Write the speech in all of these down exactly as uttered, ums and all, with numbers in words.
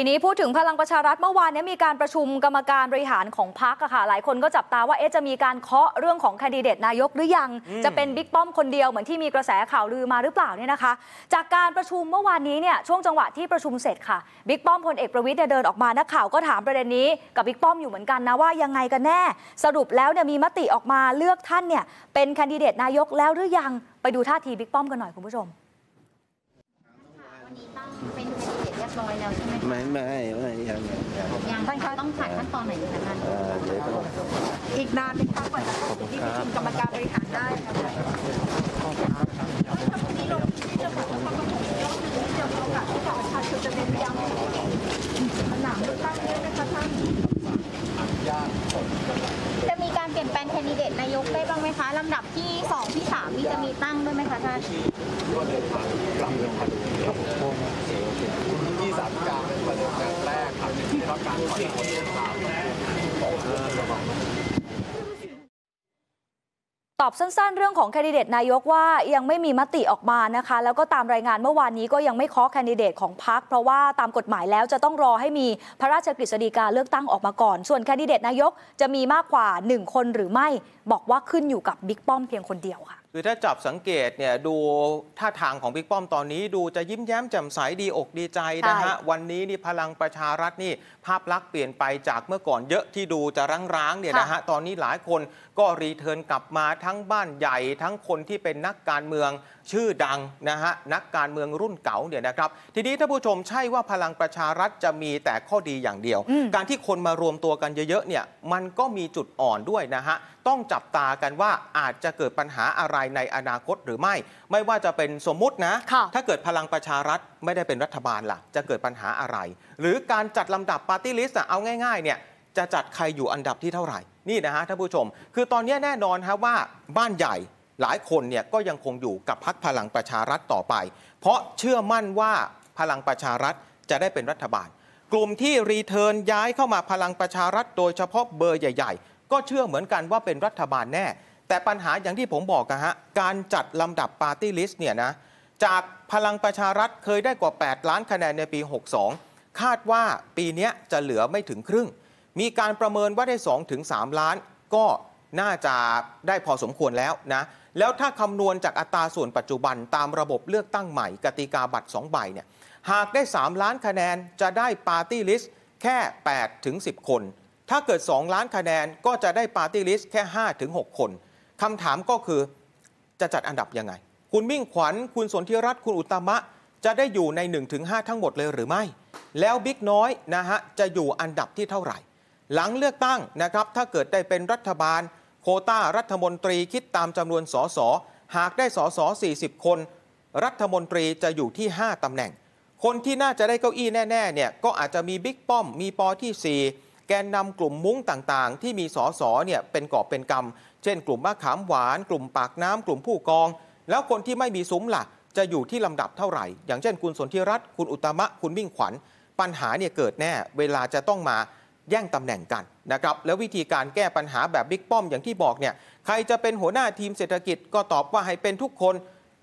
ทีนี้พูดถึงพลังประชารัฐเมื่อวานนี้มีการประชุมกรรมการบริหารของพรรคค่ะหลายคนก็จับตาว่าเอ๊ะจะมีการเคาะเรื่องของแคนดิเดตนายกหรือยังจะเป็นบิ๊กป้อมคนเดียวเหมือนที่มีกระแสข่าวลือมาหรือเปล่าเนี่ยนะคะจากการประชุมเมื่อวานนี้เนี่ยช่วงจังหวะที่ประชุมเสร็จค่ะบิ๊กป้อมพลเอกประวิตรเดินออกมานักข่าวก็ถามประเด็นนี้กับบิ๊กป้อมอยู่เหมือนกันนะว่ายังไงกันแน่สรุปแล้วเนี่ยมีมติออกมาเลือกท่านเนี่ยเป็นแคนดิเดตนายกแล้วหรือยังไปดูท่าทีบิ๊กป้อมกันหน่อยคุณผู้ชมไม่ไม่ไม่ยังยังท่านคะต้องผ่านขั้นตอนไหนอยู่นะคะอีกนานไหมคะกว่าจะเข้าที่ประชุมกรรมการบริหารได้จะมีการเปลี่ยนแปลงแคนดิเดตนายกได้บ้างไหมคะลำดับที่สองที่สามที่จะมีตั้งด้วยไหมคะท่านที่สามการเป็นประเด็นแรกครับที่รับการขอโทษสามแรกของเรื่องตอบสั้นๆเรื่องของแคนดิเดตนายกว่ายังไม่มีมติออกมานะคะแล้วก็ตามรายงานเมื่อวานนี้ก็ยังไม่เคาะแคนดิเดตของพรรคเพราะว่าตามกฎหมายแล้วจะต้องรอให้มีพระราชกฤษฎีกาเลือกตั้งออกมาก่อนส่วนแคนดิเดตนายกจะมีมากกว่าหนึ่งคนหรือไม่บอกว่าขึ้นอยู่กับบิ๊กป้อมเพียงคนเดียวค่ะคือถ้าจับสังเกตเนี่ยดูท่าทางของบิ๊กป้อมตอนนี้ดูจะยิ้มแย้มแจ่มใสดีอกดีใจนะฮะวันนี้นี่พลังประชารัฐนี่ภาพลักษณ์เปลี่ยนไปจากเมื่อก่อนเยอะที่ดูจะร้างๆเนี่ยนะฮะตอนนี้หลายคนก็รีเทิร์นกลับมาทั้งบ้านใหญ่ทั้งคนที่เป็นนักการเมืองชื่อดังนะฮะนักการเมืองรุ่นเก่าเนี่ยนะครับทีนี้ท่านผู้ชมใช่ว่าพลังประชารัฐจะมีแต่ข้อดีอย่างเดียวการที่คนมารวมตัวกันเยอะๆเนี่ยมันก็มีจุดอ่อนด้วยนะฮะต้องจับตากันว่าอาจจะเกิดปัญหาอะไรในอนาคตหรือไม่ไม่ว่าจะเป็นสมมุตินะถ้าเกิดพลังประชารัฐไม่ได้เป็นรัฐบาลล่ะจะเกิดปัญหาอะไรหรือการจัดลำดับปาร์ตี้ลิสต์เอาง่ายๆเนี่ยจะจัดใครอยู่อันดับที่เท่าไหร่นี่นะฮะท่านผู้ชมคือตอนนี้แน่นอนฮะว่าบ้านใหญ่หลายคนเนี่ยก็ยังคงอยู่กับพรรคพลังประชารัฐต่อไปเพราะเชื่อมั่นว่าพลังประชารัฐจะได้เป็นรัฐบาลกลุ่มที่รีเทิร์นย้ายเข้ามาพลังประชารัฐโดยเฉพาะเบอร์ใหญ่ๆก็เชื่อเหมือนกันว่าเป็นรัฐบาลแน่แต่ปัญหาอย่างที่ผมบอกนะฮะการจัดลำดับปาร์ตี้ลิสต์เนี่ยนะจากพลังประชารัฐเคยได้กว่าแปดล้านคะแนนในปีหกสองคาดว่าปีนี้จะเหลือไม่ถึงครึ่งมีการประเมินว่าได้ สองถึงสาม ล้านก็น่าจะได้พอสมควรแล้วนะแล้วถ้าคำนวณจากอัตราส่วนปัจจุบันตามระบบเลือกตั้งใหม่กติกาบัตรสองใบเนี่ยหากได้สามล้านคะแนนจะได้ปาร์ตี้ลิสต์แค่แปดถึงสิบคนถ้าเกิดสองล้านคะแนนก็จะได้ปาร์ตี้ลิสต์แค่ห้าถึงหกคนคำถามก็คือจะจัดอันดับยังไงคุณมิ่งขวัญคุณสนธิรัตน์คุณอุตตมะจะได้อยู่ใน หนึ่งถึงห้า ทั้งหมดเลยหรือไม่แล้วบิ๊กน้อยนะฮะจะอยู่อันดับที่เท่าไหร่หลังเลือกตั้งนะครับถ้าเกิดได้เป็นรัฐบาลโควต้ารัฐมนตรีคิดตามจำนวนสสหากได้สสสี่สิบคนรัฐมนตรีจะอยู่ที่ห้าตำแหน่งคนที่น่าจะได้เก้าอี้แน่ๆเนี่ยก็อาจจะมีบิ๊กป้อมมีป.ที่สี่แกนนำกลุ่มมุ้งต่างๆที่มีสสเนี่ยเป็นกอบเป็นกำเช่นกลุ่มมะขามหวานกลุ่มปากน้ำกลุ่มผู้กองแล้วคนที่ไม่มีซุ้มล่ะจะอยู่ที่ลำดับเท่าไหร่อย่างเช่นคุณสนธิรัตน์คุณอุตตมะคุณมิ่งขวัญปัญหาเนี่ยเกิดแน่เวลาจะต้องมาแย่งตำแหน่งกันนะครับแล้ววิธีการแก้ปัญหาแบบบิ๊กป้อมอย่างที่บอกเนี่ยใครจะเป็นหัวหน้าทีมเศรษฐกิจก็ตอบว่าให้เป็นทุกคน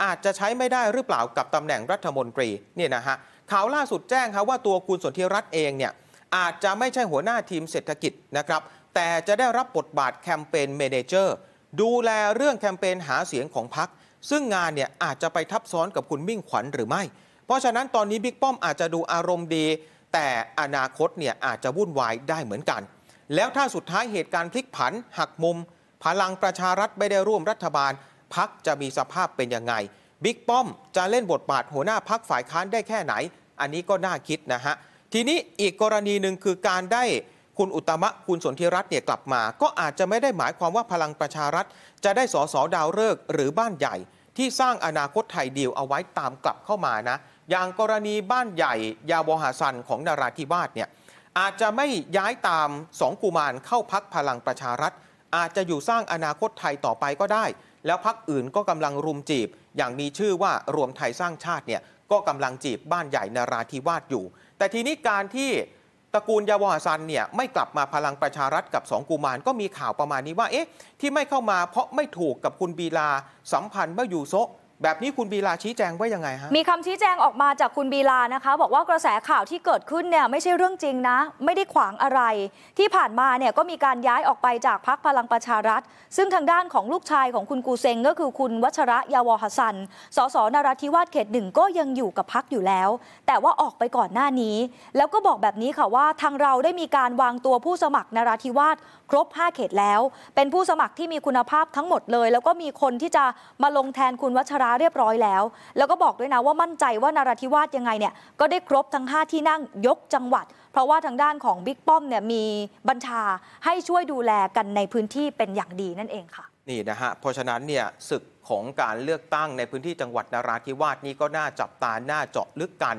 อาจจะใช้ไม่ได้หรือเปล่ากับตำแหน่งรัฐมนตรีเนี่ยนะฮะข่าวล่าสุดแจ้งครับว่าตัวคุณสนธิรัตน์เองเนี่ยอาจจะไม่ใช่หัวหน้าทีมเศรษฐกิจนะครับแต่จะได้รับบทบาทแคมเปญเมเนเจอร์ดูแลเรื่องแคมเปญหาเสียงของพรรคซึ่งงานเนี่ยอาจจะไปทับซ้อนกับคุณมิ่งขวัญหรือไม่เพราะฉะนั้นตอนนี้บิ๊กป้อมอาจจะดูอารมณ์ดีแต่อนาคตเนี่ยอาจจะวุ่นวายได้เหมือนกันแล้วถ้าสุดท้ายเหตุการณ์พลิกผันหักมุมพลังประชารัฐไม่ได้ร่วมรัฐบาลพรรคจะมีสภาพเป็นยังไงบิ๊กป้อมจะเล่นบทบาทหัวหน้าพรรคฝ่ายค้านได้แค่ไหนอันนี้ก็น่าคิดนะฮะทีนี้อีกกรณีหนึ่งคือการได้คุณอุตตมะคุณสนธิรัตน์เนี่ยกลับมาก็อาจจะไม่ได้หมายความว่าพลังประชารัฐจะได้สสดาวฤกษ์หรือบ้านใหญ่ที่สร้างอนาคตไทยเดียวเอาไว้ตามกลับเข้ามานะอย่างกรณีบ้านใหญ่ยาวหาสันของนราธิวาสเนี่ยอาจจะไม่ย้ายตามสองกุมารเข้าพักพลังประชารัฐอาจจะอยู่สร้างอนาคตไทยต่อไปก็ได้แล้วพักอื่นก็กำลังรุมจีบอย่างมีชื่อว่ารวมไทยสร้างชาติเนี่ยก็กำลังจีบบ้านใหญ่นราธิวาสอยู่แต่ทีนี้การที่ตระกูลยาวหาสันเนี่ยไม่กลับมาพลังประชารัฐกับสองกุมารก็มีข่าวประมาณนี้ว่าเอ๊ะที่ไม่เข้ามาเพราะไม่ถูกกับคุณบีลาสัมพันธ์มะยูโซะ แบบนี้คุณบีลาชี้แจงว่ายังไงฮะมีคำชี้แจงออกมาจากคุณบีลานะคะบอกว่ากระแสข่าวที่เกิดขึ้นเนี่ยไม่ใช่เรื่องจริงนะไม่ได้ขวางอะไรที่ผ่านมาเนี่ยก็มีการย้ายออกไปจากพรรคพลังประชารัฐซึ่งทางด้านของลูกชายของคุณกูเซงก็คือคุณวัชระยาวหสันสสนราธิวาสเขตหนึ่งก็ยังอยู่กับพรรคอยู่แล้วแต่ว่าออกไปก่อนหน้านี้แล้วก็บอกแบบนี้ค่ะว่าทางเราได้มีการวางตัวผู้สมัครนราธิวาสครบห้าเขตแล้วเป็นผู้สมัครที่มีคุณภาพทั้งหมดเลยแล้วก็มีคนที่จะมาลงแทนคุณวัชระเรียบร้อยแล้วแล้วก็บอกด้วยนะว่ามั่นใจว่านราธิวาสยังไงเนี่ยก็ได้ครบทั้งห้าที่นั่งยกจังหวัดเพราะว่าทางด้านของบิ๊กป้อมเนี่ยมีบัญชาให้ช่วยดูแลกันในพื้นที่เป็นอย่างดีนั่นเองค่ะนี่นะฮะเพราะฉะนั้นเนี่ยศึกของการเลือกตั้งในพื้นที่จังหวัดนราธิวาสนี้ก็น่าจับตาน่าเจาะลึกกัน